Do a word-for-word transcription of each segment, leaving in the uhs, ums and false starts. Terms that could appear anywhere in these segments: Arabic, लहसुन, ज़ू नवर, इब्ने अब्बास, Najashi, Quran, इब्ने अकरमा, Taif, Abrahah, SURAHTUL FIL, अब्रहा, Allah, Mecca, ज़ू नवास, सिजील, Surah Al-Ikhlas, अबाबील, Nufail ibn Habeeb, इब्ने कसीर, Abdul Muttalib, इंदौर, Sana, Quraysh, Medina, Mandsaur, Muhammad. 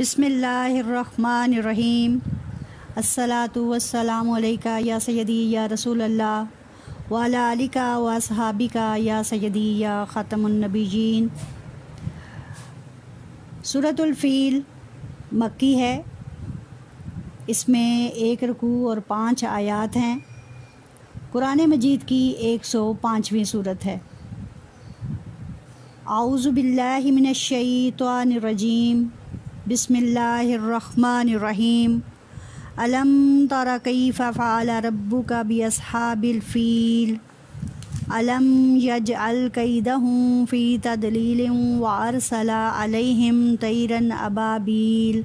बिस्मिल्लाहिर्रहमानिर्रहीम अस्सलातु वस्सलामु अलैका या सय्यदी या रसूलल्लाह वाला अलिका व असहाबिका या सय्यदी या ख़ातमुन नबीयीन। सूरतुल फ़ील मक्की है, इसमें एक रुकू और पाँच आयात हैं। कुरान मजीद की एक सौ पाँचवीं सूरत है। आऊज़ु बिल्लाहि मिनश्शैतानिर्रजीम बिस्मिल्लाहिर्रहमानिर्रहीम। अलम तरा कैफ़ा फ़अल रब्बुका बिअस्हाबिल फ़ील। अलम यजअल कैदहुम फ़ी तदलीलिन व अरसल अलैहिम तैरन अबाबील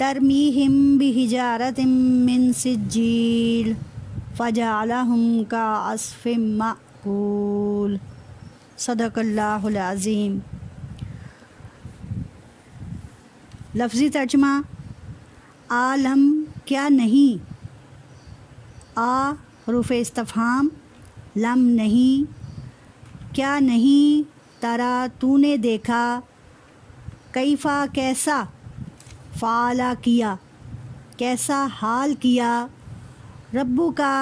तर्मीहिम बिहिजारतिम मिन सिज्जील फ़जअलहुम कअस्फ़िम मअकूल। सदक़ल्लाहुल अज़ीम। लफ्ज़ी तर्जमा, आलम क्या नहीं, आ हुरूफ़े इस्तफ़हाम, लम नहीं, क्या नहीं, तरा तूने देखा, कैफ़ा कैसा, फ़ाला किया, कैसा हाल किया, रब्बू का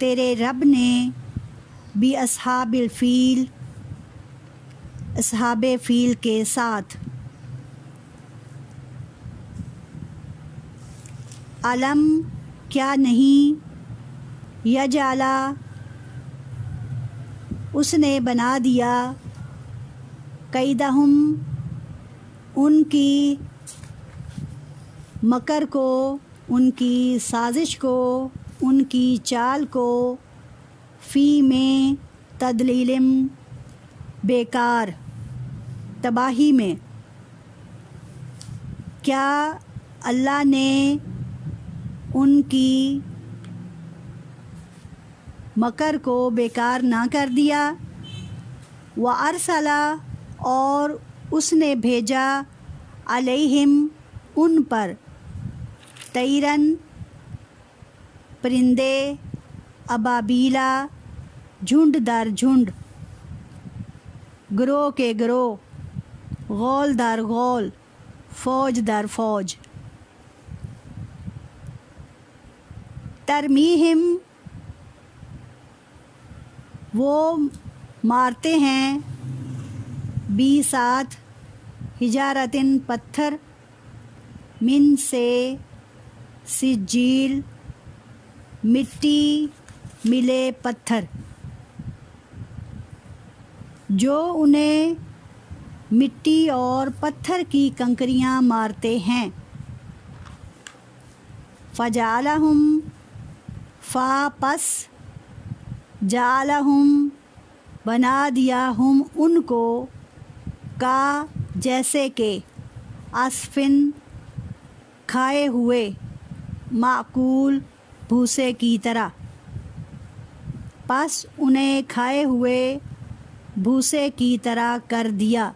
तेरे रब ने, बी असहाबिल फ़ील असहाबे फ़ील के साथ। अलम क्या नहीं, यजाला उसने बना दिया, कैदहुम उनकी मकर को, उनकी साजिश को, उनकी चाल को, फ़ी में तदलीलिम बेकार तबाही में। क्या अल्लाह ने उनकी मकर को बेकार ना कर दिया। व अरसला और उसने भेजा, अलैहिम उन पर, तैरन परिंदे, अबाबीला झुंड दर झुंड, ग्रोह के ग्रोह, गौल दर गौल, फौज दर फौज। तरमीहिम वो मारते हैं, बी साथ, हिजारतिन पत्थर, मिन से सिजील मिट्टी मिले पत्थर, जो उन्हें मिट्टी और पत्थर की कंकरियां मारते हैं। फ़जालहुम फ़ा पस, जालहुम बना दिया, हम उनको, का जैसे के, आसफिन खाए हुए, माकूल भूसे की तरह। पस उन्हें खाए हुए भूसे की तरह कर दिया।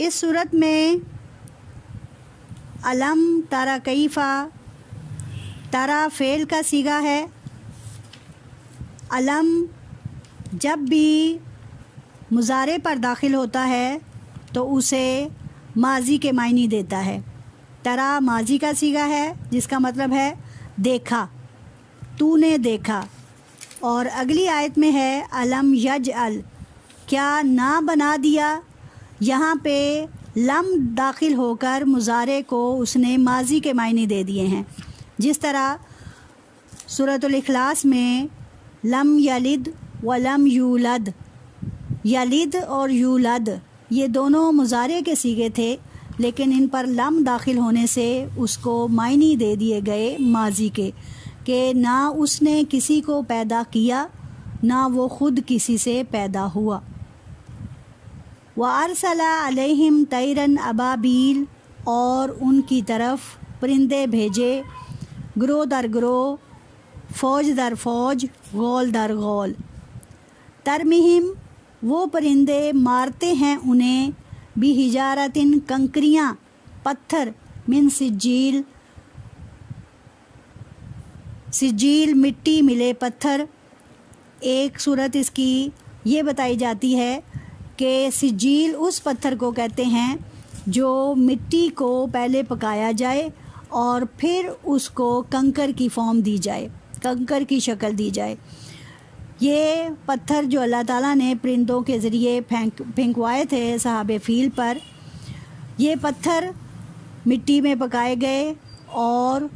इस सूरत में अलम तारा कैफ़ा, तारा फ़ेल का सीगा है। अलम जब भी मुजारे पर दाखिल होता है तो उसे माजी के मायने देता है। तारा माजी का सीगा है, जिसका मतलब है देखा, तूने देखा। और अगली आयत में है अलम यजअल, क्या ना बना दिया। यहाँ पे लम दाखिल होकर मुजारे को उसने माजी के मायने दे दिए हैं, जिस तरह सूरतुल इखलास में लम यलिद व लम यूलद, यलिद और यूलद ये दोनों मुजारे के सीगे थे, लेकिन इन पर लम दाखिल होने से उसको मायने दे दिए गए माजी के, कि ना उसने किसी को पैदा किया, ना वो ख़ुद किसी से पैदा हुआ। व अरसला अलैहिम तैरन अबाबील, और उनकी तरफ परिंदे भेजे, ग्रो दर ग्रो, फौज दर फौज, गौल दर गौल। तरमीहिम वो परिंदे मारते हैं उन्हें, बि हिजारतिन कंकरियाँ पत्थर, मिन सिजील सिजील मिट्टी मिले पत्थर, एक सूरत इसकी ये बताई जाती है कि सिजील उस पत्थर को कहते हैं जो मिट्टी को पहले पकाया जाए और फिर उसको कंकर की फॉर्म दी जाए, कंकर की शक्ल दी जाए। ये पत्थर जो अल्लाह ताला ने परिंदों के ज़रिए फेंक फेंकवाए थे सहाबे फील पर, ये पत्थर मिट्टी में पकाए गए और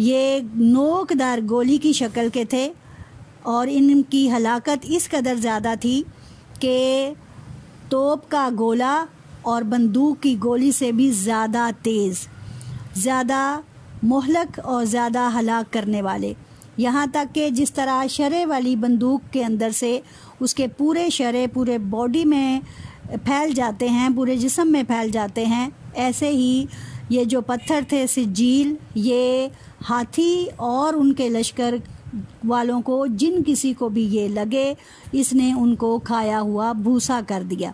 ये नोकदार गोली की शक्ल के थे और इनकी हलाकत इस कदर ज़्यादा थी कि तोप का गोला और बंदूक की गोली से भी ज़्यादा तेज़, ज़्यादा मोहलक और ज़्यादा हलाक करने वाले। यहाँ तक कि जिस तरह शरे वाली बंदूक के अंदर से उसके पूरे शरे पूरे बॉडी में फैल जाते हैं, पूरे जिस्म में फैल जाते हैं, ऐसे ही ये जो पत्थर थे सिजील, ये हाथी और उनके लश्कर वालों को, जिन किसी को भी ये लगे, इसने उनको खाया हुआ भूसा कर दिया।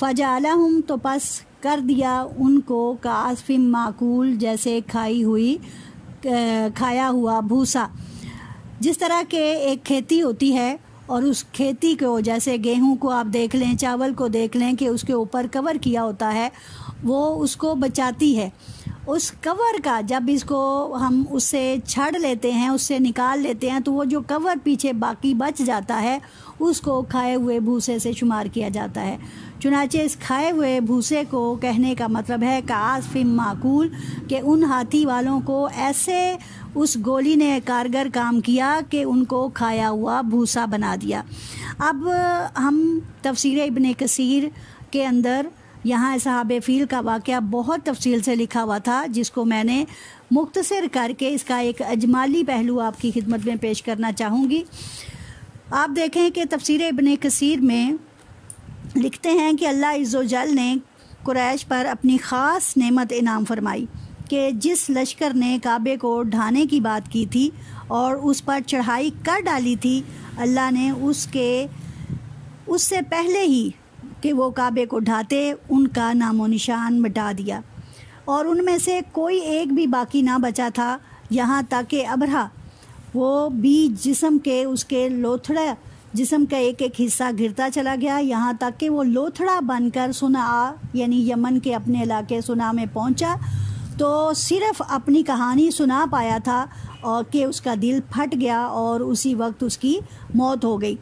फ़जालहुम, तो पस कर दिया उनको, कासफिम माकूल, जैसे खाई हुई खाया हुआ भूसा। जिस तरह के एक खेती होती है और उस खेती को, जैसे गेहूं को आप देख लें, चावल को देख लें कि उसके ऊपर कवर किया होता है, वो उसको बचाती है। उस कवर का जब इसको हम उससे छड़ लेते हैं, उससे निकाल लेते हैं, तो वो जो कवर पीछे बाकी बच जाता है उसको खाए हुए भूसे से शुमार किया जाता है। चुनाचे इस खाए हुए भूसे को, कहने का मतलब है कासफिम माकूल, कि उन हाथी वालों को ऐसे उस गोली ने कारगर काम किया कि उनको खाया हुआ भूसा बना दिया। अब हम तफसीर इब्ने कसीर के अंदर यहाँ सहाबे फील का वाक़या बहुत तफसील से लिखा हुआ था, जिसको मैंने मुख्तसर करके इसका एक अजमाली पहलू आपकी खिदमत में पेश करना चाहूँगी। आप देखें कि तफसीर इब्ने कसीर में लिखते हैं कि अल्लाह इज़्ज़ोजल ने कुरैश पर अपनी ख़ास नेमत इनाम फरमाई कि जिस लश्कर ने काबे को ढाने की बात की थी और उस पर चढ़ाई कर डाली थी, अल्लाह ने उसके उससे पहले ही कि वो काबे को ढाते उनका नामो निशान मिटा दिया और उनमें से कोई एक भी बाकी ना बचा था। यहाँ तक कि अबरहा, वो भी जिस्म के उसके लोथड़ा, जिस्म का एक एक हिस्सा घिरता चला गया, यहाँ तक कि वो लोथड़ा बनकर सुना, यानी यमन के अपने इलाके सुना में पहुँचा, तो सिर्फ़ अपनी कहानी सुना पाया था और कि उसका दिल फट गया और उसी वक्त उसकी मौत हो गई।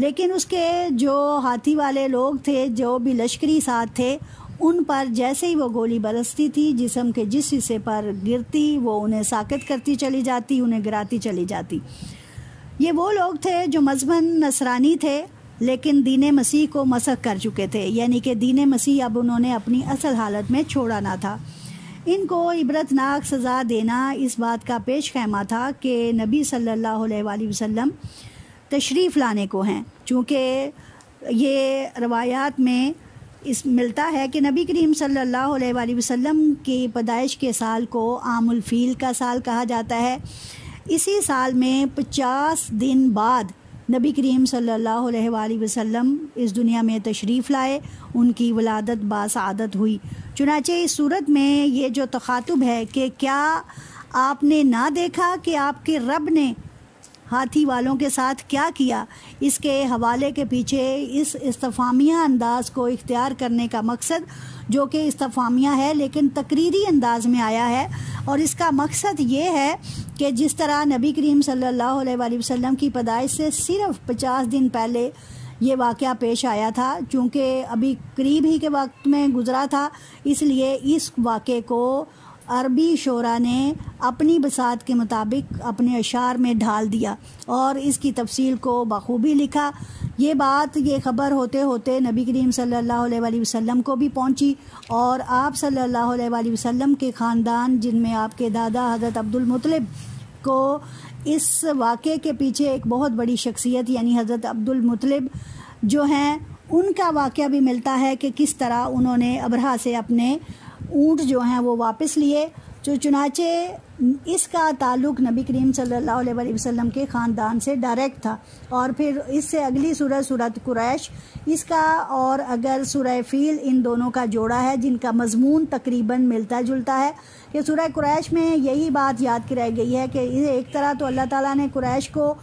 लेकिन उसके जो हाथी वाले लोग थे, जो भी लश्करी साथ थे, उन पर जैसे ही वो गोली बरसती थी, जिस्म के जिस हिस्से पर गिरती वो उन्हें साकत करती चली जाती, उन्हें गिराती चली जाती। ये वो लोग थे जो मजहबन नसरानी थे लेकिन दीन मसीह को मसक कर चुके थे, यानी कि दीन मसीह अब उन्होंने अपनी असल हालत में छोड़ा ना था। इनको इबरतनाक सज़ा देना इस बात का पेश खैमा था कि नबी सल्लल्लाहु अलैहि वसल्लम तशरीफ़ लाने को हैं। चूँकि ये रवायात में इस मिलता है कि नबी करीम सल्लल्लाहु अलैहि वसल्लम की पैदाइश के साल को आमुल फ़ील का साल कहा जाता है। इसी साल में पचास दिन बाद नबी करीम सल्लल्लाहु अलैहि वसल्लम इस दुनिया में तशरीफ़ लाए, उनकी वलादत बासआदत हुई। चुनाचे इस सूरत में ये जो तखातुब है कि क्या आपने ना देखा कि आपके रब ने हाथी वालों के साथ क्या किया, इसके हवाले के पीछे इस इस्तफामिया अंदाज़ को इख्तियार करने का मकसद, जो कि इस्तफामिया है लेकिन तकरीरी अंदाज में आया है, और इसका मकसद ये है कि जिस तरह नबी करीम सल्लल्लाहु अलैहि वसल्लम की पैदाइश से सिर्फ पचास दिन पहले ये वाक़या पेश आया था, चूँकि अभी करीब ही के वक्त में गुजरा था, इसलिए इस वाक़े को अरबी शोरा ने अपनी बसात के मुताबिक अपने अशार में ढाल दिया और इसकी तफसील को बखूबी लिखा। ये बात, ये ख़बर होते होते नबी करीम सल्लल्लाहु अलैहि वसल्लम को भी पहुंची और आप सल्लल्लाहु अलैहि वसल्लम के ख़ानदान, जिनमें आपके दादा हज़रत अब्दुल मुत्तलिब को इस वाक़े के पीछे एक बहुत बड़ी शख्सियत, यानी हज़रत अब्दुल मुत्तलिब जो हैं, उनका वाक़या भी मिलता है कि किस तरह उन्होंने अबरहा से अपने ऊँट जो हैं वो वापस लिए। जो चुनाचे इसका ताल्लुक़ नबी करीम सल्लल्लाहु अलैहि वसल्लम के ख़ानदान से डायरेक्ट था। और फिर इससे अगली सूरह सूरह कुरैश, इसका और अगर सूरह फ़ील, इन दोनों का जोड़ा है जिनका मजमून तकरीबन मिलता जुलता है। कि सूरह कुरैश में यही बात याद कराई गई है कि एक तरह तो अल्लाह ताला ने कुरैश को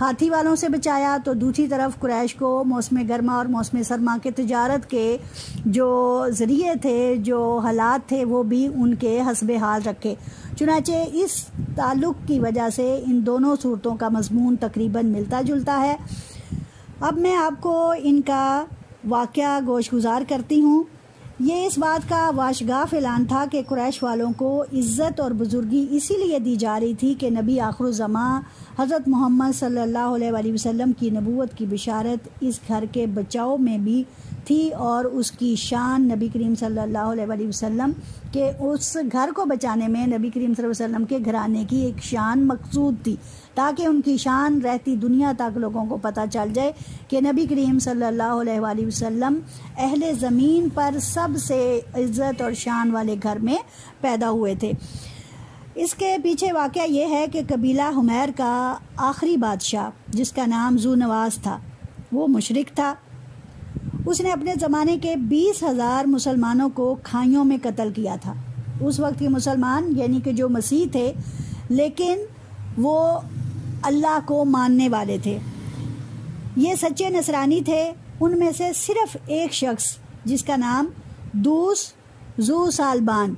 हाथी वालों से बचाया, तो दूसरी तरफ कुरैश को मौसम गर्मा और मौसम सरमा के तजारत के जो ज़रिए थे, जो हालात थे, वो भी उनके हस्बे हाल रखे। चुनाचे इस ताल्लुक़ की वजह से इन दोनों सूरतों का मजमून तकरीबन मिलता जुलता है। अब मैं आपको इनका वाक़या गोशगुजार करती हूँ। ये इस बात का वाशगाफ ऐलान था कि कुरैश वालों को इज़्ज़त और बुज़ुर्गी इसीलिए दी जा रही थी कि नबी आखिरुज़्ज़मा हज़रत मोहम्मद सल्लल्लाहु अलैहि वसल्लम की नबूवत की बिशारत इस घर के बचाव में भी थी और उसकी शान नबी करीम सल्लल्लाहु अलैहि वसल्लम के उस घर को बचाने में नबी करीम सल्लल्लाहु अलैहि वसल्लम के घराने की एक शान मकसूद थी, ताकि उनकी शान रहती दुनिया तक लोगों को पता चल जाए कि नबी करीम सल्लल्लाहु अलैहि वसल्लम अहले ज़मीन पर सबसे इज़्ज़त और शान वाले घर में पैदा हुए थे। इसके पीछे वाक़या ये है कि कबीला हुमैर का आखिरी बादशाह, जिसका नाम ज़ू नवास था, वो मुशरिक था। उसने अपने ज़माने के बीस हज़ार मुसलमानों को खाइयों में कत्ल किया था। उस वक्त के मुसलमान यानी कि जो मसीह थे, लेकिन वो अल्लाह को मानने वाले थे, ये सच्चे नसरानी थे। उनमें से सिर्फ़ एक शख्स, जिसका नाम दूस ज़ू सालबान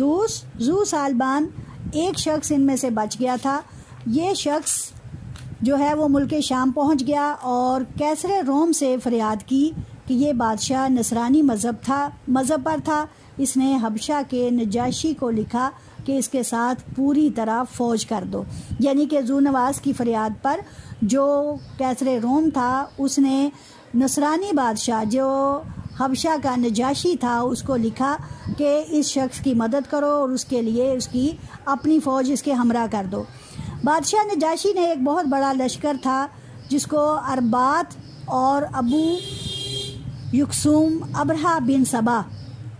दूस ज़ू सालबान एक शख्स इनमें से बच गया था। ये शख्स जो है वो मुल्क शाम पहुंच गया और कैसरे रोम से फरियाद की कि ये बादशाह नसरानी मज़हब था मज़हब पर था। इसने हबशा के नजाशी को लिखा कि इसके साथ पूरी तरह फ़ौज कर दो। यानी कि ज़ू नवास की फरियाद पर जो कैसरे रोम था, उसने नसरानी बादशाह जो हबशा का नजाशी था उसको लिखा कि इस शख्स की मदद करो और उसके लिए उसकी अपनी फ़ौज इसके हमरा कर दो। बादशाह नजाशी ने एक बहुत बड़ा लश्कर था जिसको अरबात और अबू युकसूम अब्रहा बिन सबा,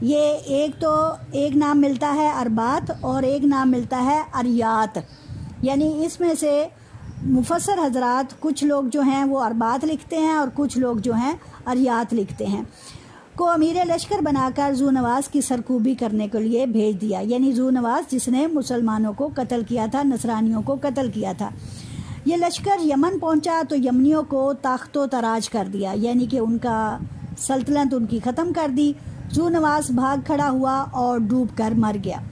ये एक तो एक नाम मिलता है अरबात और एक नाम मिलता है अरियात, यानी इसमें से मुफसर हजरात कुछ लोग जो हैं वो अरबात लिखते हैं और कुछ लोग जो हैं अरियात लिखते हैं, को अमीर लश्कर बनाकर ज़ू नवास की सरकूबी करने के लिए भेज दिया। यानी ज़ू नवास जिसने मुसलमानों को कत्ल किया था, नसरानियों को कत्ल किया था। ये लश्कर यमन पहुंचा तो यमनियों को ताख्तो तराज कर दिया, यानी कि उनका सल्तनत उनकी ख़त्म कर दी। ज़ू नवास भाग खड़ा हुआ और डूब कर मर गया।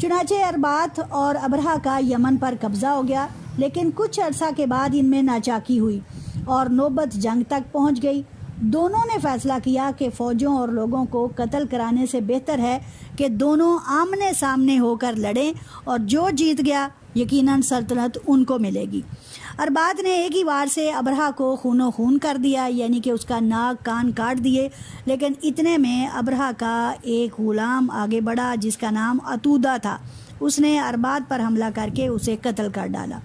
चुनाचे अरबात और अब्रहा का यमन पर कब्ज़ा हो गया, लेकिन कुछ अरसा के बाद इनमें नाचाकी हुई और नौबत जंग तक पहुँच गई। दोनों ने फैसला किया कि फ़ौजों और लोगों को कत्ल कराने से बेहतर है कि दोनों आमने सामने होकर लड़ें और जो जीत गया यकीनन सल्तनत उनको मिलेगी। अरबात ने एक ही वार से अब्रहा को खूनो खून कर दिया, यानी कि उसका नाक कान काट दिए। लेकिन इतने में अब्रहा का एक ग़ुलाम आगे बढ़ा जिसका नाम अतूदा था। उसने अरबात पर हमला करके उसे कत्ल कर डाला।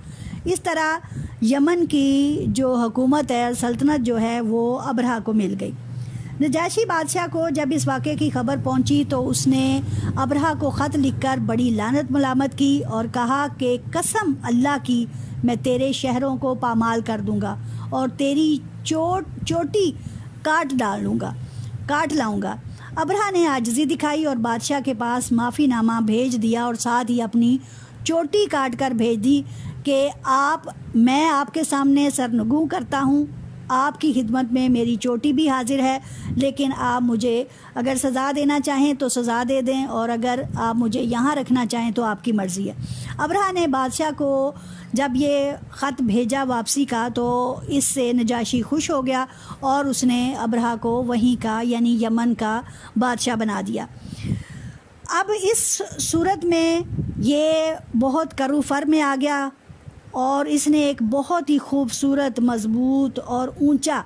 इस तरह यमन की जो हुकूमत है, सल्तनत जो है, वो अब्रहा को मिल गई। नजाशी बादशाह को जब इस वाक़े की खबर पहुंची तो उसने अब्रहा को ख़त लिखकर बड़ी लानत मलामत की और कहा कि कसम अल्लाह की, मैं तेरे शहरों को पामाल कर दूंगा और तेरी चोट चोटी काट डालूंगा काट लाऊंगा। अब्रहा ने आजिज़ी दिखाई और बादशाह के पास माफ़ीनामा भेज दिया और साथ ही अपनी चोटी काट कर भेज दी कि आप मैं आपके सामने सरनगू करता हूँ, आपकी खिदमत में मेरी चोटी भी हाजिर है, लेकिन आप मुझे अगर सज़ा देना चाहें तो सज़ा दे दें और अगर आप मुझे यहाँ रखना चाहें तो आपकी मर्ज़ी है। अब्रहा ने बादशाह को जब ये ख़त भेजा वापसी का तो इससे नजाशी खुश हो गया और उसने अब्रहा को वहीं का यानी यमन का बादशाह बना दिया। अब इस सूरत में ये बहुत करूफर में आ गया और इसने एक बहुत ही खूबसूरत, मज़बूत और ऊंचा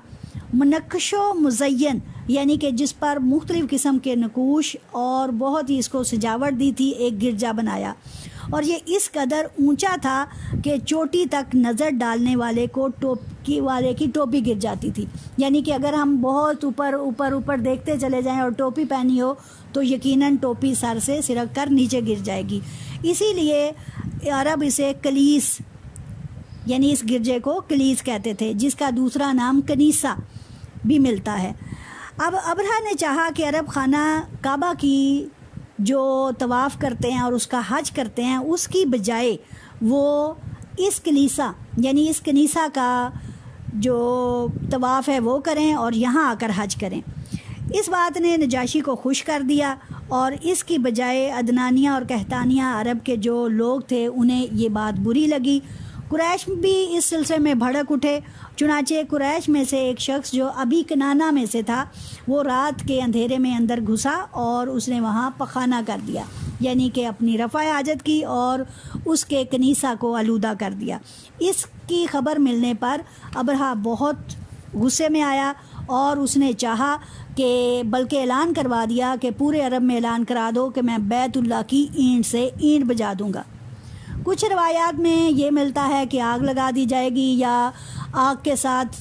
मनक्शो मुज़य्यन, यानी कि जिस पर मुख्तलिफ़ किस्म के नकूश और बहुत ही इसको सजावट दी थी, एक गिरजा बनाया। और ये इस कदर ऊंचा था कि चोटी तक नज़र डालने वाले को टोपी वाले की टोपी गिर जाती थी। यानी कि अगर हम बहुत ऊपर ऊपर ऊपर देखते चले जाएं और टोपी पहनी हो तो यकीनन टोपी सर से सिरक कर नीचे गिर जाएगी। इसीलिए अरब इसे कलीस, यानी इस गिरजे को कलीस कहते थे, जिसका दूसरा नाम कनीसा भी मिलता है। अब अब्रहा ने चाहा कि अरब खाना काबा की जो तवाफ़ करते हैं और उसका हज करते हैं, उसकी बजाय वो इस कलीसा यानी इस कलीसा का जो तवाफ़ है वो करें और यहाँ आकर हज करें। इस बात ने नजाशी को खुश कर दिया और इसकी बजाय अदनानिया और कहतानिया अरब के जो लोग थे उन्हें ये बात बुरी लगी। कुरैश भी इस सिलसिले में भड़क उठे। चुनाचे कुरैश में से एक शख्स जो अभी कनाना में से था वो रात के अंधेरे में अंदर घुसा और उसने वहाँ पखाना कर दिया, यानी कि अपनी रफ़ा हाजत की और उसके कनीसा को आलूदा कर दिया। इसकी खबर मिलने पर अब्रहा बहुत गुस्से में आया और उसने चाहा कि बल्कि ऐलान करवा दिया कि पूरे अरब में ऐलान करा दो कि मैं बैतुल्लाह की ईंट से ईंट बजा दूंगा। कुछ रवायात में ये मिलता है कि आग लगा दी जाएगी या आग के साथ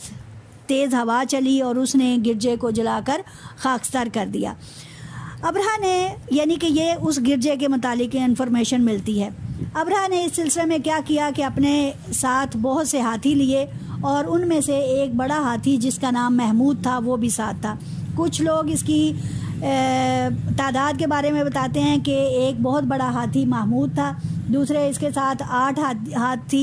तेज़ हवा चली और उसने गिरजे को जलाकर खाकस्तर कर दिया। अब्रहा ने यानी कि ये उस गिरजे के मुतालिक इन्फॉर्मेशन मिलती है। अब्रहा ने इस सिलसिले में क्या किया कि अपने साथ बहुत से हाथी लिए और उनमें से एक बड़ा हाथी जिसका नाम महमूद था वो भी साथ था। कुछ लोग इसकी तादाद के बारे में बताते हैं कि एक बहुत बड़ा हाथी महमूद था, दूसरे इसके साथ आठ हाथी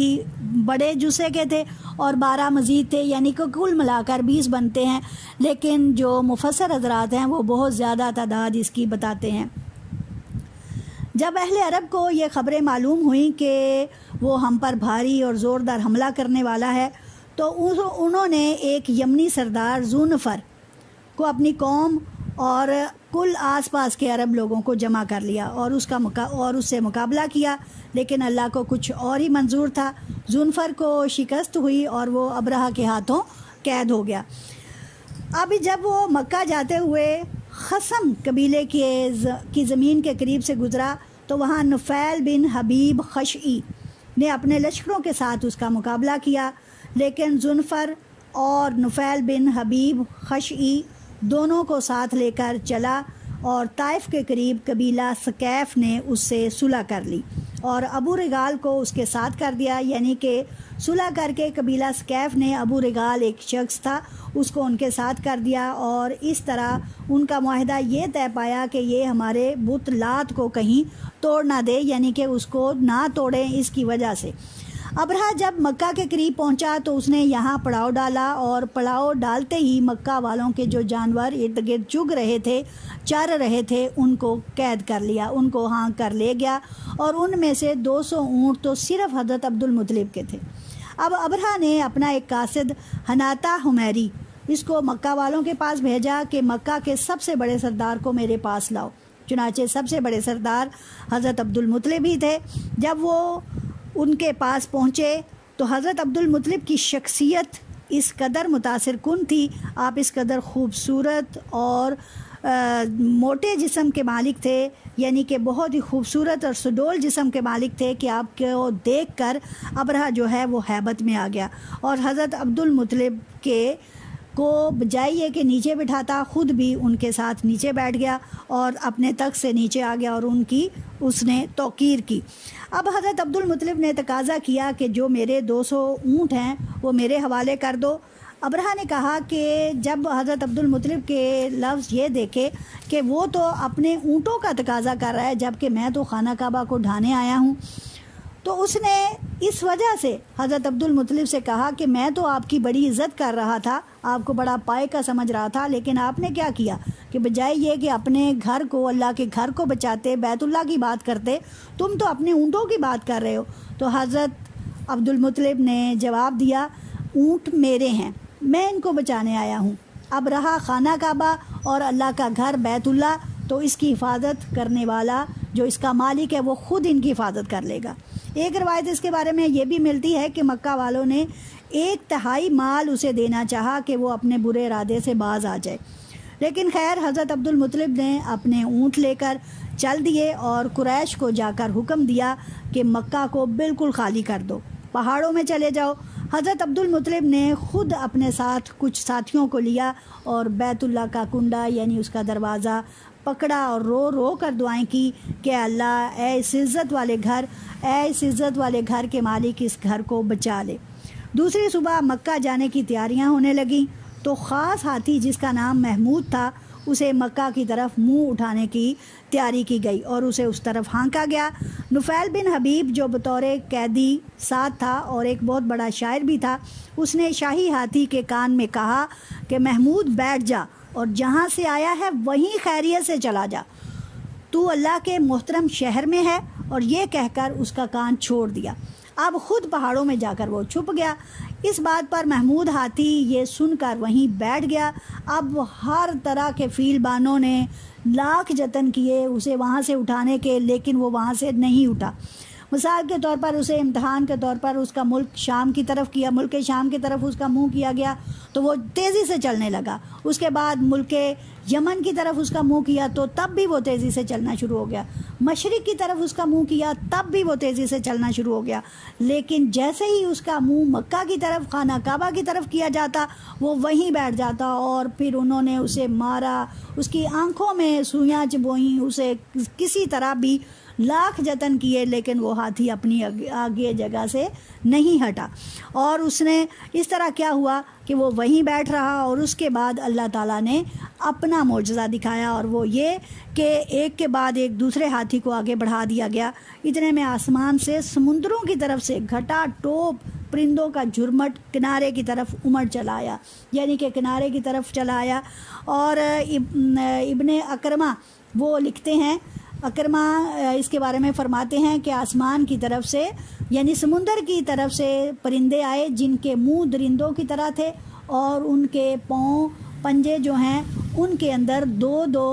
बड़े जुस्से के थे और बारह मजीद थे, यानी कि कुल मिलाकर बीस बनते हैं। लेकिन जो मुफस्सर हजरात हैं वो बहुत ज़्यादा तादाद इसकी बताते हैं। जब अहले अरब को ये ख़बरें मालूम हुई कि वो हम पर भारी और ज़ोरदार हमला करने वाला है तो उन्होंने एक यमनी सरदार ज़ू नवर को अपनी कौम और कुल आसपास के अरब लोगों को जमा कर लिया और उसका मुका और उससे मुकाबला किया, लेकिन अल्लाह को कुछ और ही मंजूर था। ज़ू नवर को शिकस्त हुई और वो अब्रहा के हाथों कैद हो गया। अब जब वो मक्का जाते हुए खसम कबीले के ज, की ज़मीन के करीब से गुज़रा तो वहाँ नुफैल बिन हबीब खशई ने अपने लश्करों के साथ उसका मुकाबला किया, लेकिन ज़ू नवर और नुफैल बिन हबीब खशई दोनों को साथ लेकर चला और ताइफ के करीब कबीला सकैफ ने उससे सुलह कर ली और अबू रिगाल को उसके साथ कर दिया। यानी कि सुलह करके कबीला सकैफ ने, अबू रिगाल एक शख्स था, उसको उनके साथ कर दिया और इस तरह उनका मुआहदा ये तय पाया कि ये हमारे बुत लात को कहीं तोड़ ना दे, यानी कि उसको ना तोड़ें। इसकी वजह से अब्रहा जब मक्का के करीब पहुंचा तो उसने यहाँ पड़ाव डाला और पड़ाव डालते ही मक्का वालों के जो जानवर इर्द गिर्द चुग रहे थे, चर रहे थे, उनको कैद कर लिया, उनको हाँक कर ले गया और उनमें से दो सौ ऊँट तो सिर्फ हज़रत अब्दुल मुत्तलिब के थे। अब अब्रहा ने अपना एक कासिद हनाता हुमैरी इसको मक्का वालों के पास भेजा कि मक्का के सबसे बड़े सरदार को मेरे पास लाओ। चुनाचे सबसे बड़े सरदार हज़रत अब्दुल मुत्तलिब ही थे। जब वो उनके पास पहुँचे तो हज़रत अब्दुल मुत्तलिब की शख्सियत इस कदर मुतासिर कुन थी, आप इस कदर ख़ूबसूरत और आ, मोटे जिस्म के मालिक थे, यानी कि बहुत ही खूबसूरत और सुडोल जिस्म के मालिक थे कि आपको देख कर अब्रहा जो है वो हैबत में आ गया और हज़रत अब्दुल मुत्तलिब के को बजाइए कि नीचे बिठाता, ख़ुद भी उनके साथ नीचे बैठ गया और अपने तख्त से नीचे आ गया और उनकी उसने तौकीर की। अब हज़रत अब्दुल मुत्तलिब ने तकाजा किया कि जो मेरे दो सौ ऊँट हैं वो मेरे हवाले कर दो। अब्रहा ने कहा कि जब हज़रत अब्दुल मुत्तलिब के लफ्ज़ ये देखे कि वो तो अपने ऊँटों का तकाजा कर रहा है जबकि मैं तो खाना काबा को ढाने आया हूँ, तो उसने इस वजह से हज़रत अब्दुल मुत्तलिब से कहा कि मैं तो आपकी बड़ी इज़्ज़त कर रहा था, आपको बड़ा पाए का समझ रहा था, लेकिन आपने क्या किया कि बजाय ये कि अपने घर को, अल्लाह के घर को बचाते, बैतुल्लाह की बात करते, तुम तो अपने ऊँटों की बात कर रहे हो। तो हज़रत अब्दुल मुत्तलिब ने जवाब दिया, ऊँट मेरे हैं, मैं इनको बचाने आया हूँ। अब रहा खाना काबा और अल्लाह का घर बैतुल्लाह, तो इसकी हिफाजत करने वाला जो इसका मालिक है वो ख़ुद इनकी हिफाजत कर लेगा। एक रवायत इसके बारे में ये भी मिलती है कि मक्का वालों ने एक तिहाई माल उसे देना चाहा कि वो अपने बुरे इरादे से बाज आ जाए, लेकिन खैर हज़रत अब्दुल मुत्तलिब ने अपने ऊँट लेकर चल दिए और कुरैश को जाकर हुक्म दिया कि मक्का को बिल्कुल खाली कर दो, पहाड़ों में चले जाओ। हज़रत अब्दुल मुत्तलिब ने ख़ुद अपने साथ कुछ साथियों को लिया और बैतुल्लाह का कुंडा यानी उसका दरवाज़ा पकड़ा और रो रो कर दुआएं की कि अल्लाह ऐ इस इज़्ज़त वाले घर ऐ इस इज़्ज़त वाले घर के मालिक इस घर को बचा ले। दूसरी सुबह मक्का जाने की तैयारियां होने लगीं तो ख़ास हाथी जिसका नाम महमूद था उसे मक्का की तरफ मुंह उठाने की तैयारी की गई और उसे उस तरफ हाँका गया। नुफैल बिन हबीब जो बतौर कैदी साथ था और एक बहुत बड़ा शायर भी था, उसने शाही हाथी के कान में कहा कि महमूद बैठ जा और जहाँ से आया है वहीं खैरियत से चला जा, तू अल्लाह के मोहतरम शहर में है, और ये कहकर उसका कान छोड़ दिया। अब ख़ुद पहाड़ों में जाकर वो छुप गया। इस बात पर महमूद हाथी ये सुनकर वहीं बैठ गया। अब हर तरह के फ़ीलबानों ने लाख जतन किए उसे वहाँ से उठाने के, लेकिन वो वहाँ से नहीं उठा। मिसाल के तौर पर उसे इम्तहान के तौर पर उसका मुल्क शाम की तरफ किया मुल्क शाम की तरफ उसका मुंह किया गया तो वो तेज़ी से चलने लगा। उसके बाद मुल्क यमन की तरफ उसका मुंह किया तो तब भी वो तेज़ी से चलना शुरू हो गया। मशरिक़ की तरफ उसका मुंह किया तब भी वो तेज़ी से चलना शुरू हो गया। लेकिन जैसे ही उसका मुंह मक्का की तरफ, खाना काबा की तरफ किया जाता, वो वहीं बैठ जाता। और फिर उन्होंने उसे मारा, उसकी आँखों में सुइयाँ चुभोईं, उसे किसी तरह भी लाख जतन किए, लेकिन वो हाथी अपनी आगे जगह से नहीं हटा। और उसने इस तरह क्या हुआ कि वो वहीं बैठ रहा, और उसके बाद अल्लाह ताला ने अपना मौजज़ा दिखाया, और वो ये कि एक के बाद एक दूसरे हाथी को आगे बढ़ा दिया गया। इतने में आसमान से समुंदरों की तरफ से घटा टोप परिंदों का झुरमट किनारे की तरफ उमड़ चला आया, यानी कि किनारे की तरफ चला आया। और इब्ने अकरमा वो लिखते हैं, अकरमा इसके बारे में फरमाते हैं कि आसमान की तरफ से यानी समुंदर की तरफ से परिंदे आए जिनके मुंह दरिंदों की तरह थे और उनके पाँव पंजे जो हैं उनके अंदर दो दो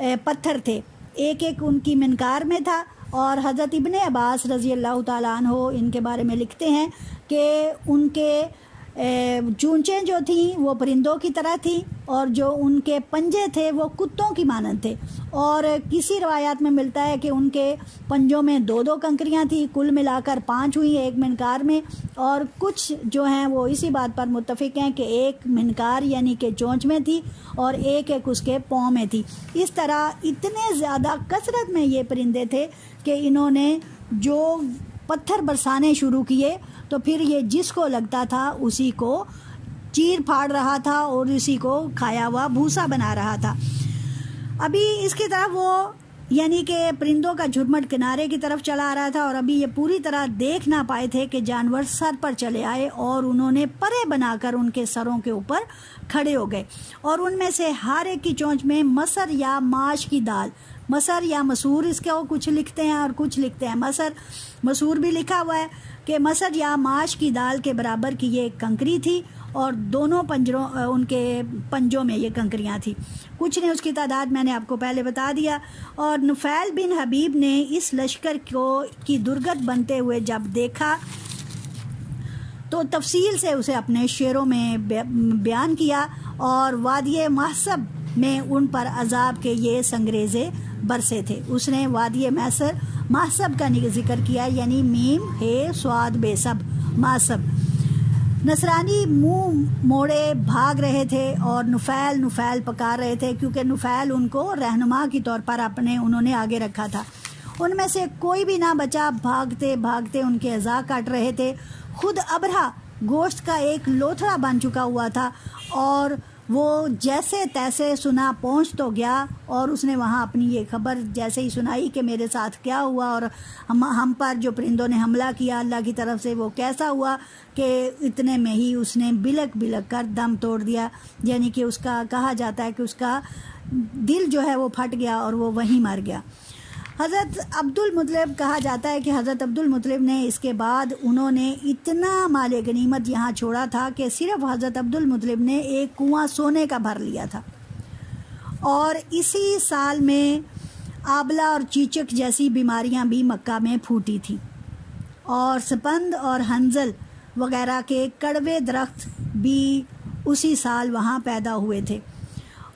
पत्थर थे, एक एक उनकी मिनकार में था। और हज़रत इब्ने अब्बास रज़ी अल्लाह ताला अन्हो इनके बारे में लिखते हैं कि उनके चूँचें जो थीं वो परिंदों की तरह थीं और जो उनके पंजे थे वो कुत्तों की मानंद थे। और किसी रवायात में मिलता है कि उनके पंजों में दो दो कंकरियां थीं, कुल मिलाकर पांच हुई एक मिनकार में। और कुछ जो हैं वो इसी बात पर मुत्तफिक हैं कि एक मिनकार यानी कि चोंच में थी और एक एक उसके पाँव में थी। इस तरह इतने ज़्यादा कसरत में ये परिंदे थे कि इन्होंने जो पत्थर बरसाने शुरू किए तो फिर ये जिसको लगता था उसी को चीर फाड़ रहा था और उसी को खाया हुआ भूसा बना रहा था। अभी इसकी तरफ वो यानी कि परिंदों का झुरमट किनारे की तरफ चला आ रहा था और अभी ये पूरी तरह देख ना पाए थे कि जानवर सर पर चले आए और उन्होंने परे बनाकर उनके सरों के ऊपर खड़े हो गए। और उनमें से हर एक की चोंच में मसर या माश की दाल, मसर या मसूर इसके वो कुछ लिखते हैं और कुछ लिखते हैं मसर, मसूर भी लिखा हुआ है कि मसर या माश की दाल के बराबर की ये कंकरी थी और दोनों पंजरों उनके पंजों में ये कंकरियाँ थीं। कुछ ने उसकी तादाद मैंने आपको पहले बता दिया। और नुफैल बिन हबीब ने इस लश्कर को की दुर्गत बनते हुए जब देखा तो तफसील से उसे अपने शेरों में बयान किया और वादिय महसब में उन पर अजाब के ये संगरेज़े बरसे थे। उसने वादिय महसर महसब का जिक्र किया, यानी मीम हे स्वाद बेसब महसब। नसरानी मुंह मोड़े भाग रहे थे और नुफैल नुफैल पकार रहे थे क्योंकि नुफैल उनको रहनुमा के तौर पर अपने उन्होंने आगे रखा था। उनमें से कोई भी ना बचा, भागते भागते उनके अज़ा काट रहे थे। खुद अबरहा गोश्त का एक लोथड़ा बन चुका हुआ था और वो जैसे तैसे सुना पहुंच तो गया और उसने वहाँ अपनी ये खबर जैसे ही सुनाई कि मेरे साथ क्या हुआ और हम हम पर जो परिंदों ने हमला किया अल्लाह की तरफ से वो कैसा हुआ कि इतने में ही उसने बिलक बिलक कर दम तोड़ दिया, यानी कि उसका कहा जाता है कि उसका दिल जो है वो फट गया और वो वहीं मर गया। हज़रत अब्दुल मुत्तलिब कहा जाता है कि हज़रत अब्दुल मुत्तलिब ने इसके बाद उन्होंने इतना माल गनीमत यहाँ छोड़ा था कि सिर्फ हज़रत अब्दुल मुत्तलिब ने एक कुआं सोने का भर लिया था। और इसी साल में आबला और चीचक जैसी बीमारियाँ भी मक्का में फूटी थी और स्पंद और हंजल वगैरह के कड़वे दरख्त भी उसी साल वहाँ पैदा हुए थे।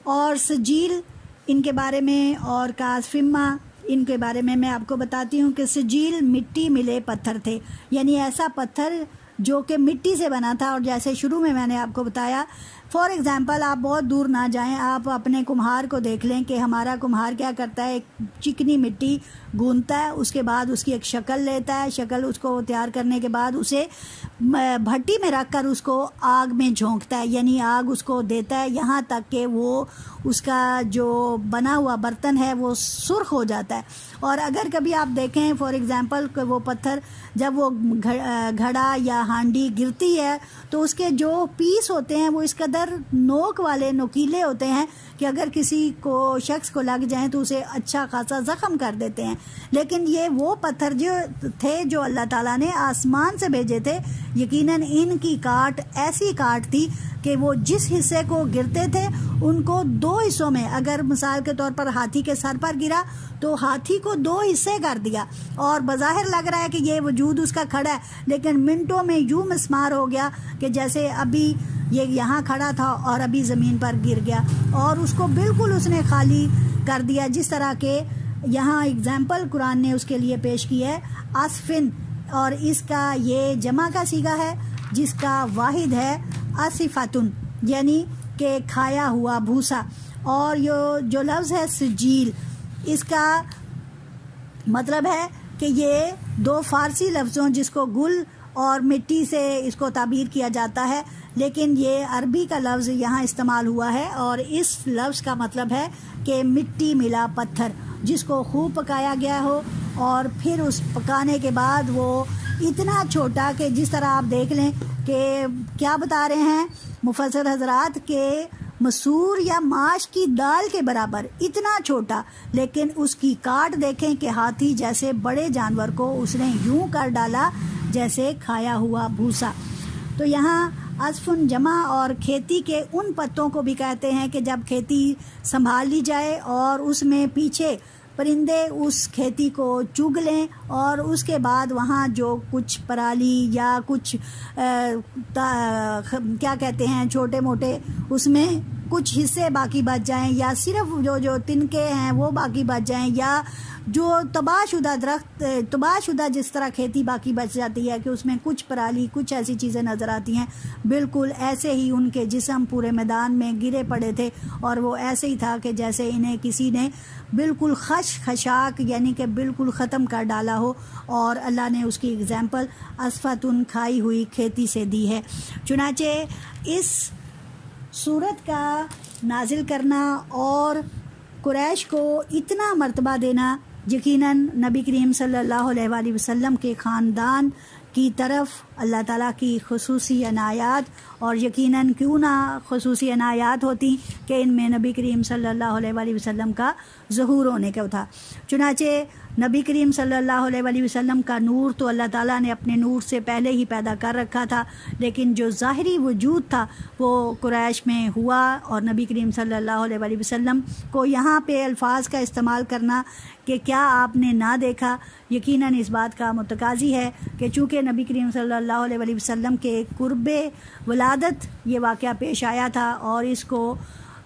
और सजील इनके बारे में और कासफिमा इनके बारे में मैं आपको बताती हूँ कि सजील मिट्टी मिले पत्थर थे, यानी ऐसा पत्थर जो कि मिट्टी से बना था। और जैसे शुरू में मैंने आपको बताया, फॉर एग्ज़ाम्पल आप बहुत दूर ना जाएं, आप अपने कुम्हार को देख लें कि हमारा कुम्हार क्या करता है, एक चिकनी मिट्टी गूंथता है, उसके बाद उसकी एक शक्ल लेता है, शक्ल उसको तैयार करने के बाद उसे भट्टी में रख कर उसको आग में झोंकता है, यानी आग उसको देता है यहाँ तक कि वो उसका जो बना हुआ बर्तन है वो सुर्ख हो जाता है। और अगर कभी आप देखें फॉर एग्ज़ाम्पल वो पत्थर जब वो घड़ा या हांडी गिरती है तो उसके जो पीस होते हैं वो इस कदर नोक वाले नोकीले होते हैं कि अगर किसी को शख्स को लग जाएं तो उसे अच्छा खासा ज़ख़म कर देते हैं। लेकिन ये वो पत्थर जो थे जो अल्लाह ताला ने आसमान से भेजे थे, यकीनन इनकी काट ऐसी काट थी कि वो जिस हिस्से को गिरते थे उनको दो हिस्सों में, अगर मिसाल के तौर पर हाथी के सर पर गिरा तो हाथी को दो हिस्से कर दिया। और बज़ाहिर लग रहा है कि ये वजूद उसका खड़ा है, लेकिन मिनटों में यूं मिस्मार हो गया कि जैसे अभी ये यहाँ खड़ा था और अभी ज़मीन पर गिर गया, और उसको बिल्कुल उसने खाली कर दिया। जिस तरह के यहाँ एग्ज़ाम्पल कुरान ने उसके लिए पेश की है आसफिन, और इसका ये जमा का सीगा है जिसका वाहिद है आसिफातुन, यानी के खाया हुआ भूसा। और यो जो लफ्ज़ है सजील, इसका मतलब है कि ये दो फ़ारसी लफ्ज़ों जिसको गुल और मिट्टी से इसको ताबीर किया जाता है, लेकिन ये अरबी का लफ्ज़ यहाँ इस्तेमाल हुआ है और इस लफ्ज़ का मतलब है कि मिट्टी मिला पत्थर जिसको खूब पकाया गया हो, और फिर उस पकाने के बाद वो इतना छोटा कि जिस तरह आप देख लें कि क्या बता रहे हैं मुफस्सिर हज़रात के मसूर या माश की दाल के बराबर, इतना छोटा, लेकिन उसकी काट देखें कि हाथी जैसे बड़े जानवर को उसने यूं कर डाला जैसे खाया हुआ भूसा। तो यहाँ असफुन जमा और खेती के उन पत्तों को भी कहते हैं कि जब खेती संभाल ली जाए और उसमें पीछे परिंदे उस खेती को चुग लें और उसके बाद वहाँ जो कुछ पराली या कुछ आ, क्या कहते हैं छोटे मोटे उसमें कुछ हिस्से बाकी बच जाएं, या सिर्फ जो जो तिनके हैं वो बाकी बच जाएं, या जो तबाहशुदा दरख्त तबाहशुदा जिस तरह खेती बाकी बच जाती है कि उसमें कुछ पराली कुछ ऐसी चीज़ें नज़र आती हैं, बिल्कुल ऐसे ही उनके जिस्म पूरे मैदान में गिरे पड़े थे और वो ऐसे ही था कि जैसे इन्हें किसी ने बिल्कुल खश खशाक यानी कि बिल्कुल ख़त्म कर डाला हो। और अल्लाह ने उसकी एग्ज़ाम्पल असफातुन खाई हुई खेती से दी है। चुनाचे इस सूरत का नाजिल करना और कुरैश को इतना मर्तबा देना यकीनन नबी करीम सल्लल्लाहु अलैहि वसल्लम के ख़ानदान की तरफ अल्लाह ताला की खुसूसी अनायात, और यकीनन क्यों ना खुसूसी अनायात होती कि इनमें नबी करीम सल्लल्लाहु अलैहि वसल्लम का ज़हूर होने का था। चुनाचे नबी करीम सल्लल्लाहु अलैहि वसल्लम का नूर तो अल्लाह ताला ने अपने नूर से पहले ही पैदा कर रखा था, लेकिन जो ज़ाहरी वजूद था वो कुरैश में हुआ। और नबी करीम सल्लल्लाहु अलैहि वसल्लम को यहाँ पे अल्फाज का इस्तेमाल करना कि क्या आपने ना देखा, यकीनन इस बात का मुतकाज़ी है कि चूँकि नबी करीम सल्लल्लाहु अलैहि वसल्लम के कुर्बे वलादत ये वाक़या पेश आया था और इसको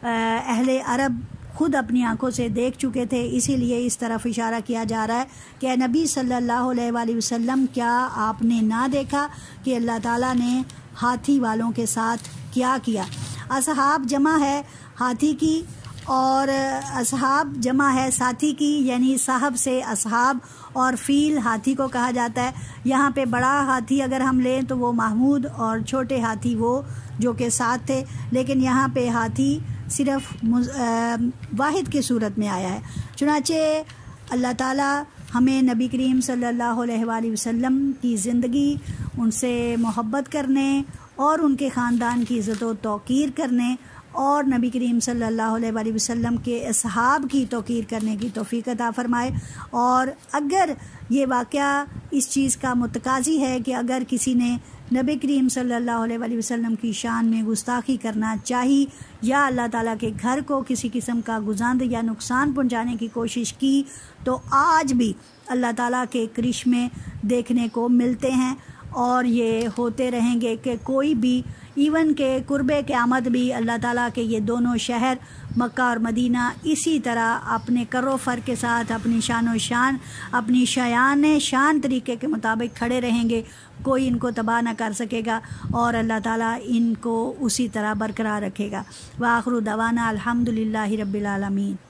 अहले अरब खुद अपनी आंखों से देख चुके थे, इसीलिए इस तरफ इशारा किया जा रहा है कि नबी सल्लल्लाहु अलैहि वसल्लम क्या आपने ना देखा कि अल्लाह ताला ने हाथी वालों के साथ क्या किया। असहाब जमा है हाथी की और असहाब जमा है साथी की, यानी साहब से असहाब, और फ़ील हाथी को कहा जाता है। यहाँ पे बड़ा हाथी अगर हम लें तो वो महमूद और छोटे हाथी वो जो के साथ थे, लेकिन यहाँ पे हाथी सिर्फ वाहिद की सूरत में आया है। चुनाचे अल्लाह ताला हमें नबी करीम सल्लल्लाहु अलैहि वसल्लम की ज़िंदगी, उनसे मोहब्बत करने और उनके ख़ानदान की इज़्ज़त व तौक़ीर करने और नबी करीम सल्लल्लाहु अलैहि वसल्लम के असहाब की तौक़ीर करने की तौफ़ीक़ अता फ़रमाए। और अगर ये वाक़या इस चीज़ का मुतकाज़ी है कि अगर किसी ने नबी करीम सल्लल्लाहु अलैहि वसल्लम की शान में गुस्ताखी करना चाहिए या अल्लाह ताला के घर को किसी किस्म का गुजांद या नुकसान पहुँचाने की कोशिश की तो आज भी अल्लाह ताला के करिश्मे देखने को मिलते हैं और ये होते रहेंगे कि कोई भी इवन के कुर्बे क़यामत भी अल्लाह ताला के ये दोनों शहर मक्का और मदीना इसी तरह अपने करो फ़र के साथ, अपनी शानो शान, अपनी शयान शान तरीके के मुताबिक खड़े रहेंगे, कोई इनको तबाह ना कर सकेगा और अल्लाह ताला इनको उसी तरह बरकरार रखेगा। व आखिर दवाना अल्हम्दुलिल्लाहि रब्बिल आलमीन।